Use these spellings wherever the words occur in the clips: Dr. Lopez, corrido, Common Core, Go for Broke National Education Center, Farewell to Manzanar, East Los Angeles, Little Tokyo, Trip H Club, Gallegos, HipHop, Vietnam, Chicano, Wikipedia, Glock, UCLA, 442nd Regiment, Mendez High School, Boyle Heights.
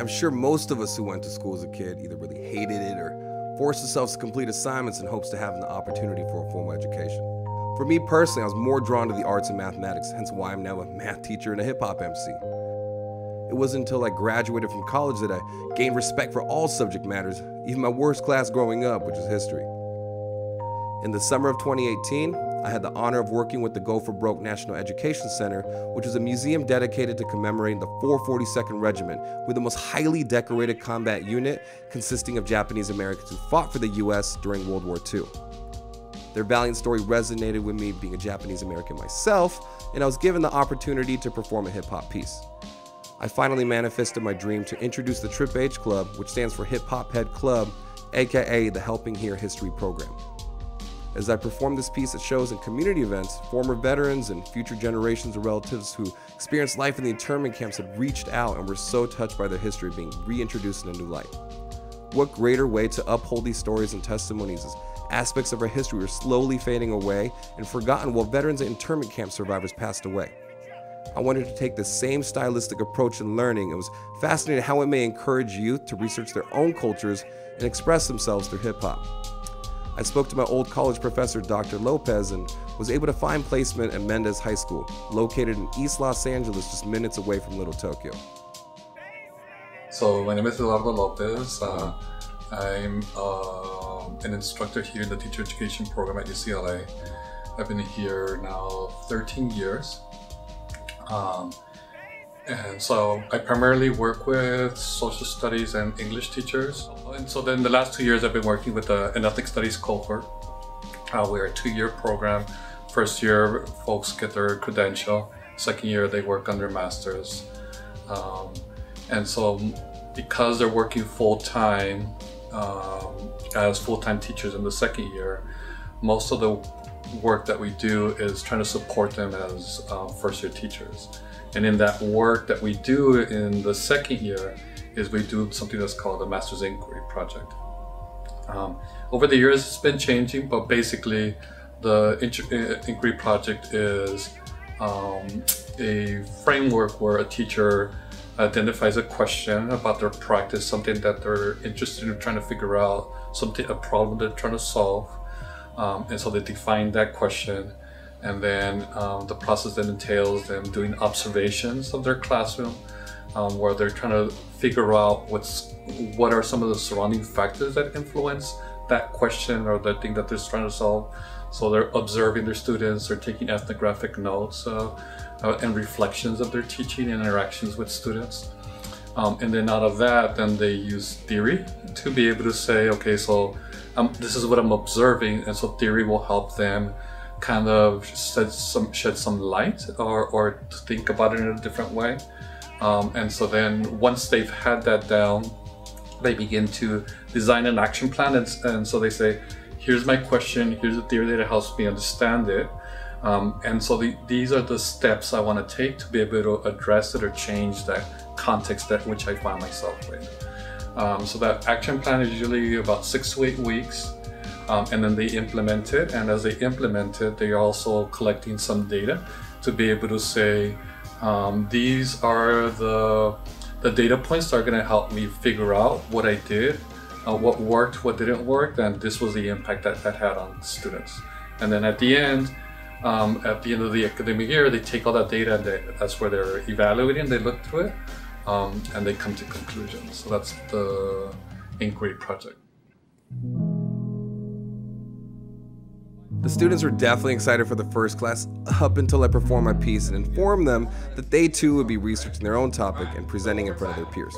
Now, I'm sure most of us who went to school as a kid either really hated it or forced ourselves to complete assignments in hopes to have an opportunity for a formal education. For me personally, I was more drawn to the arts and mathematics, hence why I'm now a math teacher and a hip-hop MC. It wasn't until I graduated from college that I gained respect for all subject matters, even my worst class growing up, which was history. In the summer of 2018, I had the honor of working with the Go for Broke National Education Center, which is a museum dedicated to commemorating the 442nd Regiment, who were the most highly decorated combat unit consisting of Japanese Americans who fought for the US during World War II. Their valiant story resonated with me being a Japanese American myself, and I was given the opportunity to perform a hip-hop piece. I finally manifested my dream to introduce the Trip H Club, which stands for Hip Hop Head Club, aka the Helping Here History Program. As I performed this piece at shows and community events, former veterans and future generations of relatives who experienced life in the internment camps had reached out and were so touched by their history being reintroduced in a new light. What greater way to uphold these stories and testimonies as aspects of our history were slowly fading away and forgotten while veterans and internment camp survivors passed away. I wanted to take the same stylistic approach in learning and was fascinated how it may encourage youth to research their own cultures and express themselves through hip hop. I spoke to my old college professor, Dr. Lopez, and was able to find placement at Mendez High School, located in East Los Angeles, just minutes away from Little Tokyo. So my name is Dr. Lopez. I'm an instructor here in the teacher education program at UCLA. I've been here now 13 years. And so I primarily work with social studies and English teachers. And so then the last 2 years I've been working with an ethnic studies cohort. We're a two-year program. First year folks get their credential. Second year they work on their masters. And so because they're working full-time as full-time teachers in the second year, most of the work that we do is trying to support them as first-year teachers. And in that work that we do in the second year is we do something that's called the Master's Inquiry Project. Over the years it's been changing, but basically the Inquiry Project is a framework where a teacher identifies a question about their practice, something that they're interested in trying to figure out, a problem they're trying to solve. And so they define that question, and then the process then entails them doing observations of their classroom, where they're trying to figure out what are some of the surrounding factors that influence that question or the thing that they're trying to solve. So they're observing their students, they're taking ethnographic notes and reflections of their teaching and interactions with students. And then out of that, then they use theory to be able to say, okay, so this is what I'm observing, and so theory will help them kind of shed some light or think about it in a different way. And so then once they've had that down, they begin to design an action plan. And so they say, here's my question, here's a theory that helps me understand it. And so these are the steps I want to take to be able to address it or change that context that which I find myself in. So that action plan is usually about 6 to 8 weeks, and then they implement it. And as they implement it, they are also collecting some data to be able to say, these are the data points that are going to help me figure out what I did, what worked, what didn't work, and this was the impact that that had on students. And then at the end of the academic year, they take all that data, and that's where they're evaluating. They look through it. And they come to conclusions. So that's the Inquiry Project. The students were definitely excited for the first class up until I performed my piece and informed them that they too would be researching their own topic and presenting in front of their peers.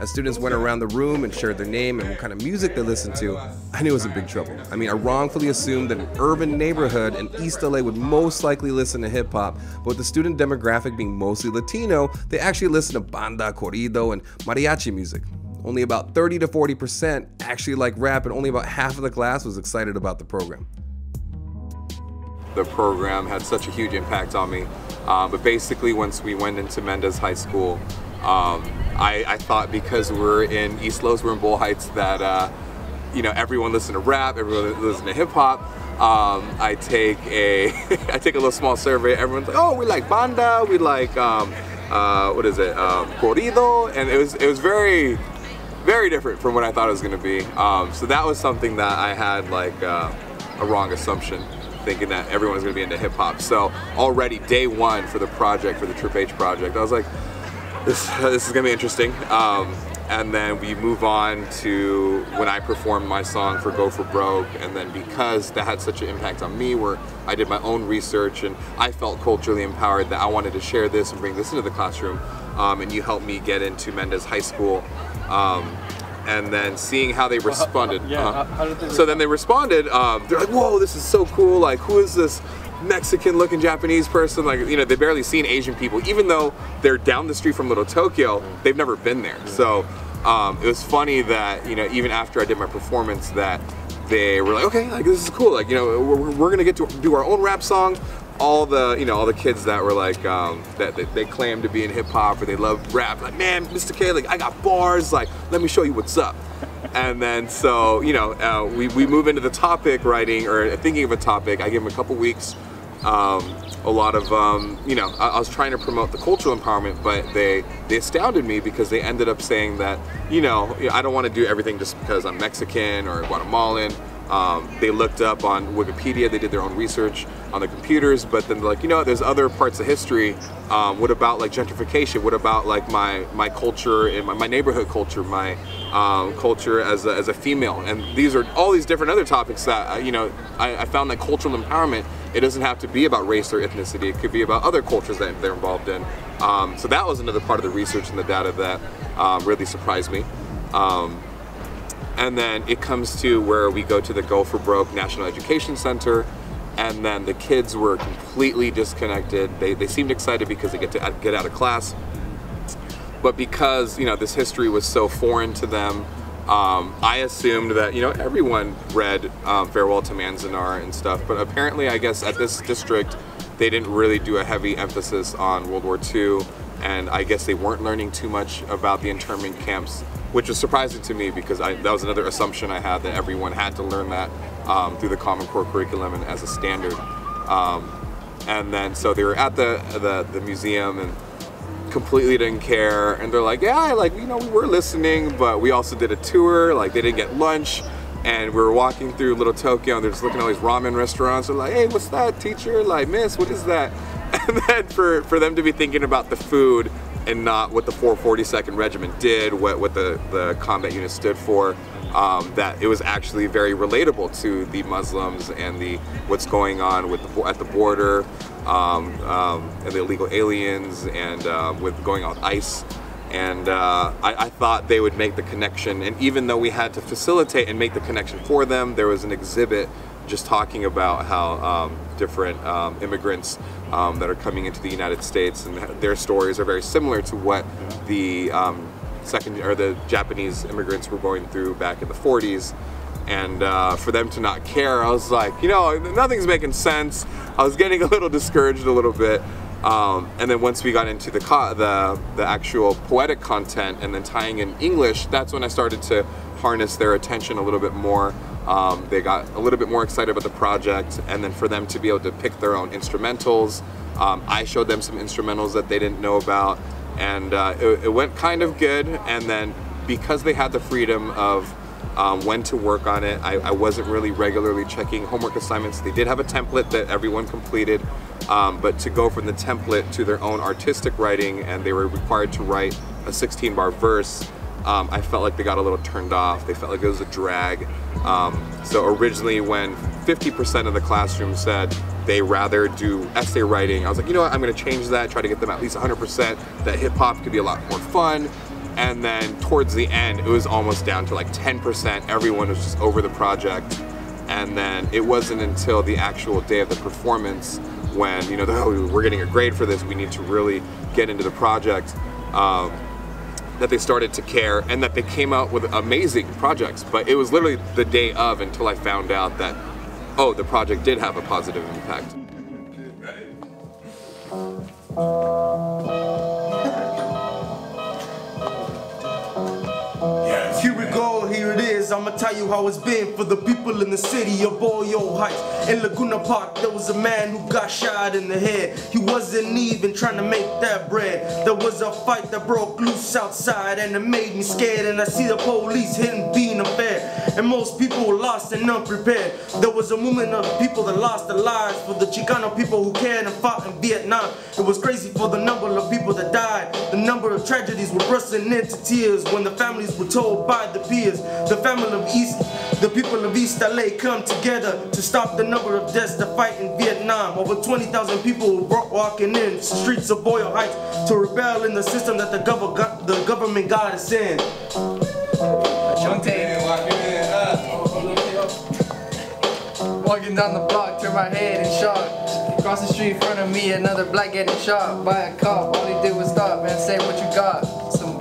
As students went around the room and shared their name and what kind of music they listened to, I knew it was in big trouble. I mean, I wrongfully assumed that an urban neighborhood in East LA would most likely listen to hip hop, but with the student demographic being mostly Latino, they actually listened to banda, corrido, and mariachi music. Only about 30 to 40% actually liked rap, and only about half of the class was excited about the program. The program had such a huge impact on me, but basically once we went into Mendez High School, I thought because we're in East Los, we're in Boyle Heights, that you know, everyone listened to rap, everyone listened to hip hop. I take a I take a little small survey. Everyone's like, oh, we like banda, we like corrido, and it was very different from what I thought it was going to be. So that was something that I had like a wrong assumption, thinking that everyone was going to be into hip hop. So already day one for the project, for the Trip H project, I was like, this is going to be interesting. And then we move on to when I performed my song for Go for Broke, and then because that had such an impact on me, where I did my own research and I felt culturally empowered that I wanted to share this and bring this into the classroom, and you helped me get into Mendez High School, and then seeing how they responded. So then they responded, they're like, whoa, this is so cool, like who is this Mexican looking Japanese person? Like, you know, they've barely seen Asian people, even though they're down the street from Little Tokyo, they've never been there. So it was funny that, you know, even after I did my performance, that they were like, okay, like this is cool, like, you know, we're gonna get to do our own rap song. All the, you know, all the kids that were like, that they claim to be in hip hop or they love rap, like, man, Mr. K, like I got bars, like let me show you what's up. And then so, you know, we move into the topic writing or thinking of a topic. I give them a couple weeks. A lot of, you know, I was trying to promote the cultural empowerment, but they astounded me because they ended up saying that, you know, I don't want to do everything just because I'm Mexican or Guatemalan. They looked up on Wikipedia, they did their own research on the computers, but then they're like, you know, there's other parts of history. What about like gentrification? What about like my culture and my neighborhood culture, my culture as a female? And these are all these different other topics that, you know, I found that cultural empowerment, it doesn't have to be about race or ethnicity. It could be about other cultures that they're involved in. So that was another part of the research and the data that really surprised me. And then it comes to where we go to the Go for Broke National Education Center, and then the kids were completely disconnected. They seemed excited because they get to get out of class, but because, you know, this history was so foreign to them, I assumed that, you know, everyone read Farewell to Manzanar and stuff, but apparently, I guess at this district, they didn't really do a heavy emphasis on World War II, and I guess they weren't learning too much about the internment camps, which was surprising to me because that was another assumption I had, that everyone had to learn that through the Common Core curriculum and as a standard. And then so they were at the museum and completely didn't care, and they're like, yeah, like, you know, we were listening, but we also did a tour, like they didn't get lunch, and we were walking through Little Tokyo and they're just looking at all these ramen restaurants. They're like, hey, what's that, teacher? Like, miss, what is that? And then for them to be thinking about the food and not what the 442nd Regiment did, what the combat unit stood for, that it was actually very relatable to the Muslims and the what's going on with at the border, and the illegal aliens, and with going on with ICE. And I thought they would make the connection, and even though we had to facilitate and make the connection for them, there was an exhibit just talking about how different immigrants that are coming into the United States, and their stories are very similar to what the the Japanese immigrants were going through back in the 40s. And for them to not care, I was like, you know, nothing's making sense. I was getting a little discouraged a little bit. And then once we got into the actual poetic content and then tying in English, that's when I started to harness their attention a little bit more. They got a little bit more excited about the project, and then for them to be able to pick their own instrumentals. I showed them some instrumentals that they didn't know about, and it went kind of good. And then because they had the freedom of when to work on it, I wasn't really regularly checking homework assignments. They did have a template that everyone completed, but to go from the template to their own artistic writing, and they were required to write a 16-bar verse, I felt like they got a little turned off. They felt like it was a drag. So originally when 50% of the classroom said they rather do essay writing, I was like, you know what, I'm going to change that, try to get them at least 100%, that hip hop could be a lot more fun. And then towards the end, it was almost down to like 10%. Everyone was just over the project. And then it wasn't until the actual day of the performance when, you know, oh, we're getting a grade for this, we need to really get into the project, that they started to care, and that they came out with amazing projects. But it was literally the day of until I found out that, oh, the project did have a positive impact. Here we go, here it is. I'ma tell you how it's been for the people in the city. Your boy Boyle Heights. In Laguna Park, there was a man who got shot in the head. He wasn't even trying to make that bread. There was a fight that broke loose outside, and it made me scared. And I see the police hitting, being unfair, and most people were lost and unprepared. There was a movement of people that lost their lives for the Chicano people who cared and fought in Vietnam. It was crazy for the number of people that died. The number of tragedies were bursting into tears when the families were told by the peers. The people of East LA come together to stop the number of deaths that fight in Vietnam. Over 20,000 people were walking in the streets of Boyle Heights to rebel in the system that the government got us in. Walking down the block, turned my head and shot. Across the street in front of me, another black getting shot by a cop. All he did was stop and say, "What you got? Some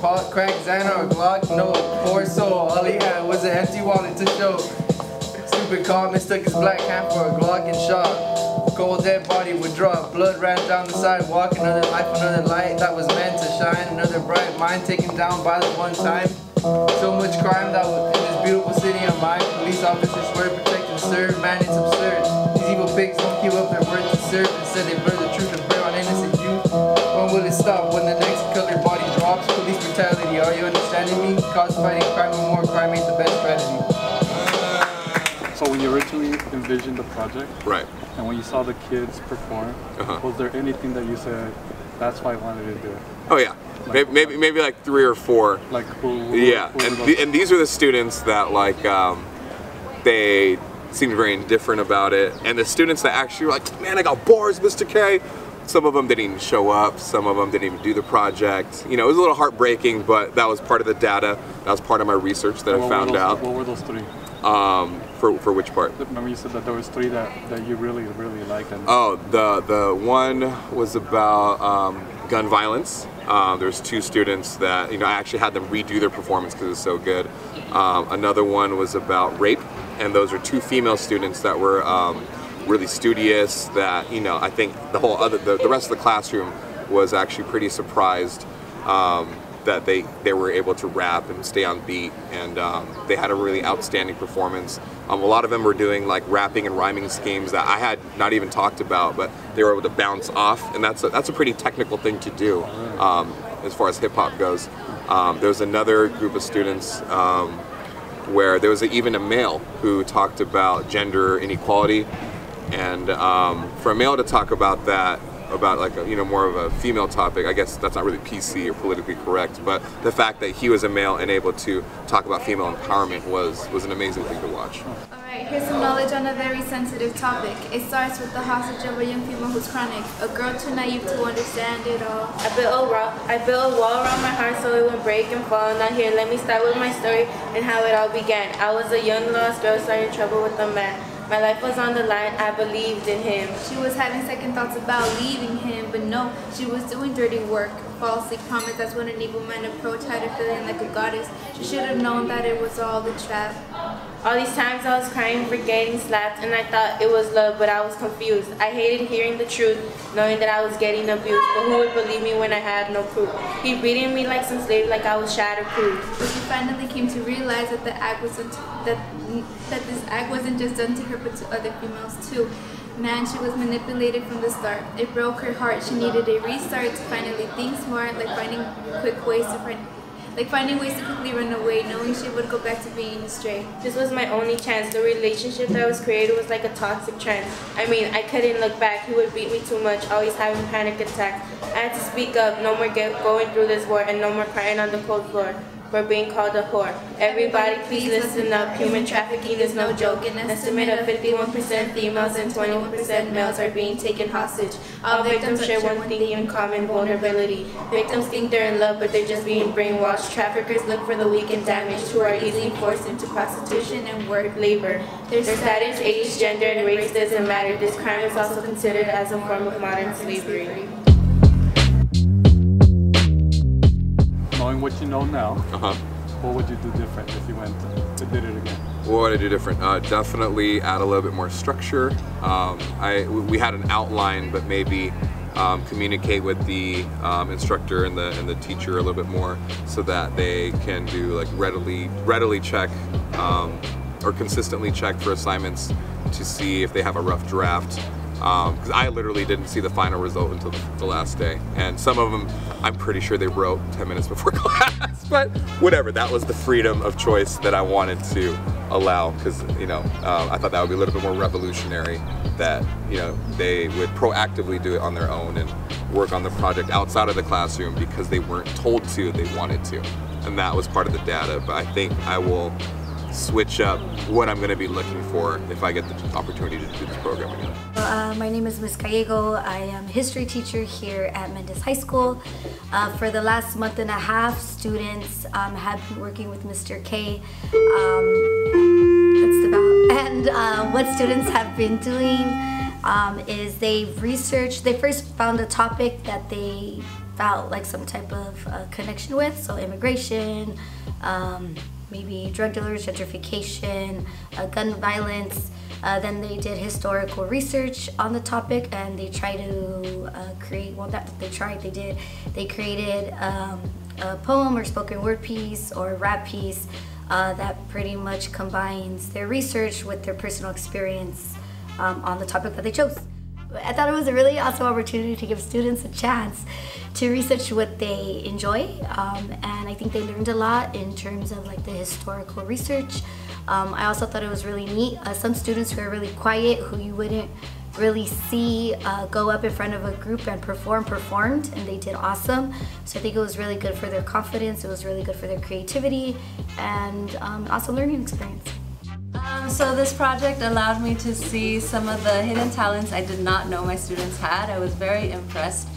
pot, crack, Xana, or Glock?" No, poor soul, all he had was an empty wallet to show. Stupid cop mistook his black hand for a Glock and shot. Cold dead body would drop, blood ran down the sidewalk. Another life, another light that was meant to shine. Another bright mind taken down by the one time. So much crime that was in this beautiful city of mine. Police officers swear to protect and serve, man, it's absurd. These evil pigs don't give up their word to serve. Instead they blur the truth and bear on innocent youth. When will it stop? When the next colored body drops? Police brutality, are you understanding me? Cause fighting crime and more crime ain't the best strategy. So when you originally envisioned the project, right, and when you saw the kids perform, was there anything that you said, that's why I wanted to do it? Oh yeah, like, maybe like 3 or 4. Like who? Yeah, and these are the students that like they seemed very indifferent about it, and the students that actually were like, man, I got bars, Mr. K. Some of them didn't even show up, some of them didn't even do the project. You know, it was a little heartbreaking, but that was part of the data, that was part of my research that I found out. What were those 3? For which part? Remember you said that there was 3 that you really, really liked. And oh, the one was about gun violence. There's 2 students that, you know, I actually had them redo their performance because it was so good. Another one was about rape, and those are 2 female students that were really studious, that, you know, I think the whole other, the rest of the classroom was actually pretty surprised that they were able to rap and stay on beat, and they had a really outstanding performance. A lot of them were doing like rapping and rhyming schemes that I had not even talked about, but they were able to bounce off, and that's a pretty technical thing to do as far as hip hop goes. There was another group of students where there was even a male who talked about gender inequality. And for a male to talk about that, about like a, you know, more of a female topic, I guess that's not really PC or politically correct, but the fact that he was a male and able to talk about female empowerment was an amazing thing to watch. Alright, here's some knowledge on a very sensitive topic. It starts with the hostage of a young female who's chronic, a girl too naive to understand it all. I built a wall around my heart so it would break and fall. Now here, let me start with my story and how it all began. I was a young lost girl starting trouble with a man. My life was on the line, I believed in him. She was having second thoughts about leaving him, but no, she was doing dirty work. Falsely promised that's when an evil man approached, had her feeling like a goddess. She should have known that it was all the trap. All these times I was crying for getting slapped, and I thought it was love, but I was confused. I hated hearing the truth, knowing that I was getting abused, but who would believe me when I had no proof? He beating me like some slave, like I was shatterproof. But she finally came to realize that the act wasn't this act wasn't just done to her, but to other females too. Man, she was manipulated from the start. It broke her heart. She needed a restart to finally think smart, like finding ways to quickly run away, knowing she would go back to being straight. This was my only chance. The relationship that was created was like a toxic trend. I mean, I couldn't look back. He would beat me too much, always having panic attacks. I had to speak up. No more going through this war, and no more crying on the cold floor for being called a whore. Everybody please listen up. Human trafficking is no joke. An estimate of 51% females and 21% males are being taken hostage. All victims share one thing in common: vulnerability. Victims think they're in love, but they're just being brainwashed. Traffickers look for the weak and damaged, who are easily forced into prostitution and work labor. Their status, age, gender, and race doesn't matter. This crime is also considered as a form of modern slavery. Knowing what you know now, what would you do different if you went and did it again? What would I do different? Definitely add a little bit more structure. We had an outline, but maybe communicate with the instructor and the teacher a little bit more, so that they can do like readily check are consistently checked for assignments to see if they have a rough draft. Because I literally didn't see the final result until the last day. And some of them, I'm pretty sure they wrote 10 minutes before class, but whatever, that was the freedom of choice that I wanted to allow, because, you know, I thought that would be a little bit more revolutionary, that, you know, they would proactively do it on their own and work on the project outside of the classroom because they weren't told to, they wanted to. And that was part of the data, but I think I will switch up what I'm going to be looking for if I get the opportunity to do this program again. My name is Ms. Gallego. I am a history teacher here at Mendez High School. For the last month and a half, students have been working with Mr. K. What students have been doing is they've researched, they first found a topic that they felt like some type of connection with, so immigration, maybe drug dealers, gentrification, gun violence. Then they did historical research on the topic, and they tried to created a poem or spoken word piece or rap piece that pretty much combines their research with their personal experience on the topic that they chose. I thought it was a really awesome opportunity to give students a chance to research what they enjoy, and I think they learned a lot in terms of like the historical research. I also thought it was really neat. Some students who are really quiet, who you wouldn't really see go up in front of a group and performed, and they did awesome. So I think it was really good for their confidence, it was really good for their creativity, and also learning experience. So this project allowed me to see some of the hidden talents I did not know my students had. I was very impressed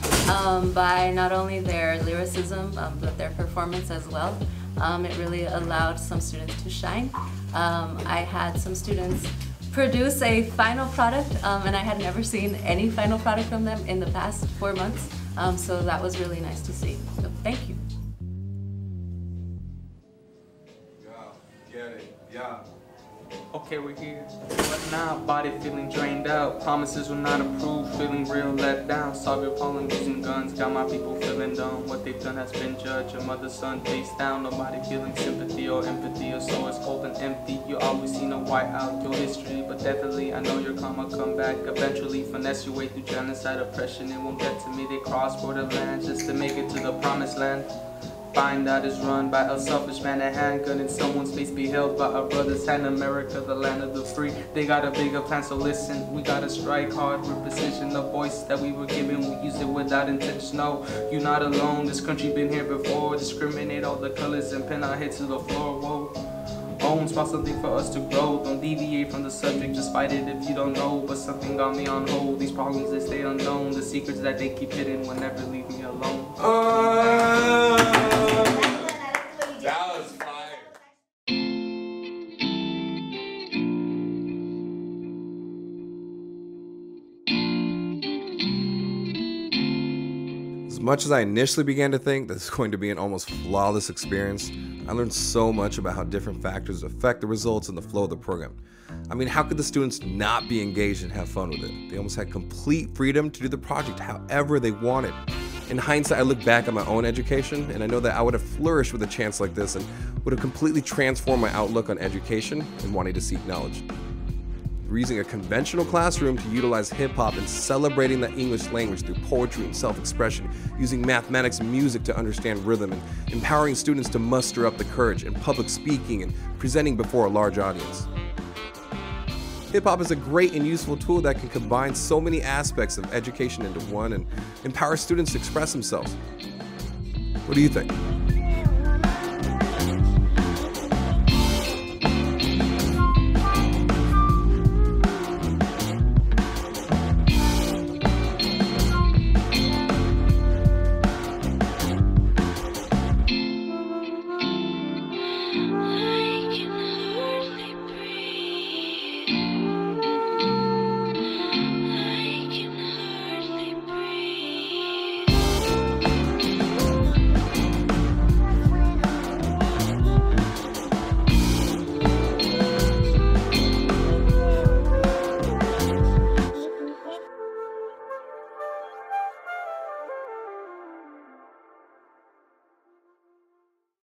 by not only their lyricism, but their performance as well. It really allowed some students to shine. I had some students produce a final product, and I had never seen any final product from them in the past 4 months. So that was really nice to see. So thank you. Yeah, get it, yeah. Okay, we're here. What now? Body feeling drained out. Promises were not approved. Feeling real let down. Solve your problem using guns. Got my people feeling dumb. What they've done has been judged. Your mother's son face down. Nobody feeling sympathy or empathy, or so it's cold and empty. You always seen a white out your history, but definitely I know your karma come back eventually. Finesse your way through genocide oppression. It won't get to me. They cross border lands just to make it to the promised land. Find out is run by a selfish man, a handgun in someone's face be held by a brother's hand. America, the land of the free. They got a bigger plan, so listen. We gotta strike hard with precision. The voice that we were given, we used it without intention. No, you're not alone. This country been here before. Discriminate all the colors and pin our heads to the floor. Whoa, own spot something for us to grow. Don't deviate from the subject, just fight it if you don't know. But something got me on hold. These problems, they stay unknown. The secrets that they keep hidden will never leave me alone. That was fire. As much as I initially began to think this is going to be an almost flawless experience, I learned so much about how different factors affect the results and the flow of the program. I mean, how could the students not be engaged and have fun with it? They almost had complete freedom to do the project however they wanted. In hindsight, I look back at my own education, and I know that I would have flourished with a chance like this and would have completely transformed my outlook on education and wanting to seek knowledge. We're using a conventional classroom to utilize hip-hop and celebrating the English language through poetry and self-expression, using mathematics and music to understand rhythm, and empowering students to muster up the courage in public speaking and presenting before a large audience. Hip-hop is a great and useful tool that can combine so many aspects of education into one and empower students to express themselves. What do you think?